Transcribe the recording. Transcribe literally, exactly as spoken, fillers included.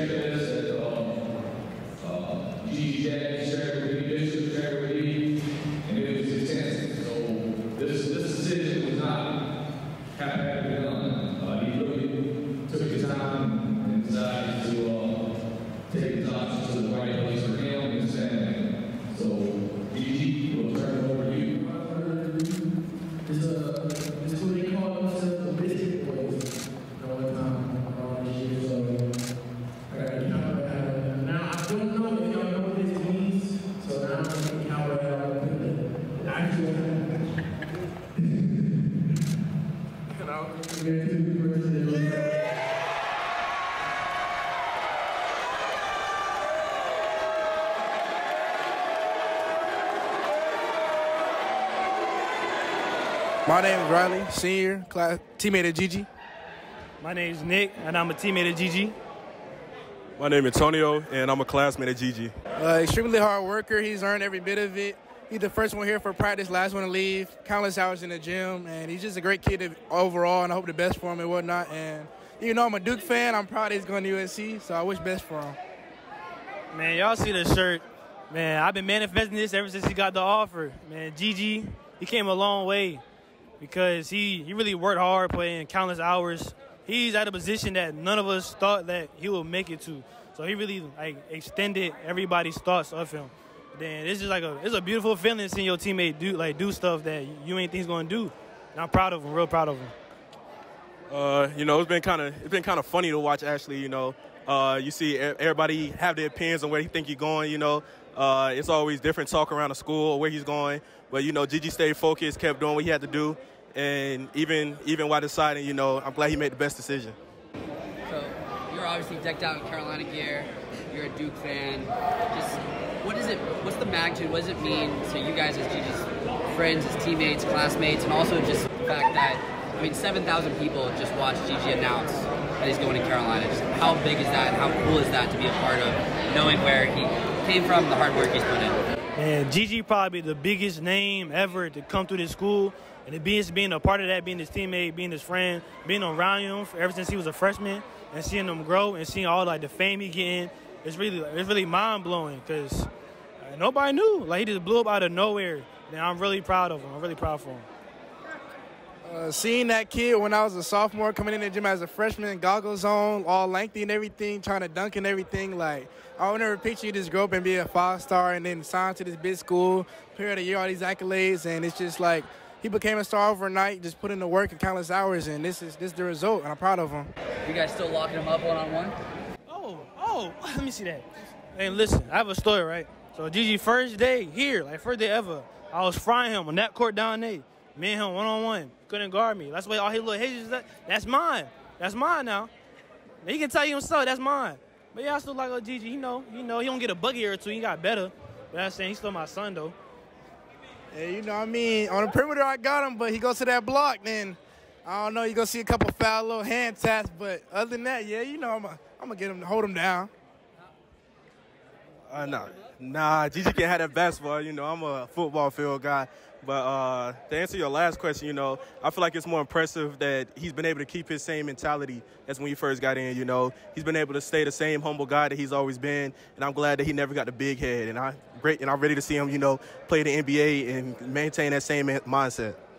executives at um, uh, G G Jackson shared with me, Bishop shared with me, and it was extensive. So this, this decision was not haphazardly done. Uh, he really took his time and decided to uh, take his options to the right place for him and Sam. So G G, we'll turn it over to you. My third is uh, is what they call themselves the biscuit boys. All the time, all this shit. So I gotta get out of that. Now I don't know if y'all know what this means. So now I'm gonna get out of that. Actually, you know, we're gonna do the first thing. My name is Riley, senior class teammate at G G. My name is Nick, and I'm a teammate at G G. My name is Antonio, and I'm a classmate at G G. Uh, extremely hard worker. He's earned every bit of it. He's the first one here for practice, last one to leave, countless hours in the gym, and he's just a great kid overall, and I hope the best for him and whatnot. And you know, I'm a Duke fan. I'm proud he's going to U N C, so I wish best for him. Man, y'all see the shirt. Man, I've been manifesting this ever since he got the offer. Man, G G, he came a long way because he, he really worked hard, playing countless hours. He's at a position that none of us thought that he would make it to. So he really like extended everybody's thoughts of him. Then it's just like a it's a beautiful feeling seeing your teammate do like do stuff that you ain't think he's gonna do. And I'm proud of him, real proud of him. Uh, you know, it's been kind of it's been kind of funny to watch actually. You know, uh, you see everybody have their opinions on where he think he's going. You know, uh, it's always different talk around the school or where he's going. But you know, G G stayed focused, kept doing what he had to do. And even even while deciding, you know, I'm glad he made the best decision. So you're obviously decked out in Carolina gear. You're a Duke fan. Just what is it? What's the magnitude? What does it mean to you guys as G G's friends, as teammates, classmates, and also just the fact that I mean, seven thousand people just watched G G announce that he's going to Carolina. Just how big is that? How cool is that to be a part of? Knowing where he came from, the hard work he's put in. And G G probably the biggest name ever to come through this school. And it being, being a part of that, being his teammate, being his friend, being around him ever since he was a freshman, and seeing him grow and seeing all like the fame he getting, it's really it's really mind blowing because nobody knew. Like he just blew up out of nowhere. And I'm really proud of him. I'm really proud for him. Uh, seeing that kid when I was a sophomore coming in the gym as a freshman, goggles on, all lengthy and everything, trying to dunk and everything, like, I would never picture you just grow up and be a five-star and then sign to this big school, period of the year, all these accolades, and it's just like, he became a star overnight, just put in the work and countless hours, and this is this the result, and I'm proud of him. You guys still locking him up one-on-one? Oh, oh, let me see that. Hey, listen, I have a story, right? So, G G, first day here, like, first day ever, I was frying him on that court down there. Me and him, one-on-one, couldn't guard me. That's why all his little hedges, that, that's mine. That's mine now. He can tell you himself, that's mine. But yeah, I still like old G G. You know, you know, he don't get a buggy or two. He got better. But I'm saying he's still my son, though. Yeah, you know what I mean? On the perimeter, I got him, but he goes to that block, then I don't know. You're going to see a couple foul little hand taps. But other than that, yeah, you know, I'm going to get him to hold him down. Uh, no. Nah, G G can have that basketball. You know, I'm a football field guy. But uh, to answer your last question, you know, I feel like it's more impressive that he's been able to keep his same mentality as when he first got in, you know. He's been able to stay the same humble guy that he's always been, and I'm glad that he never got the big head. And, I, great, and I'm ready to see him, you know, play the N B A and maintain that same mindset.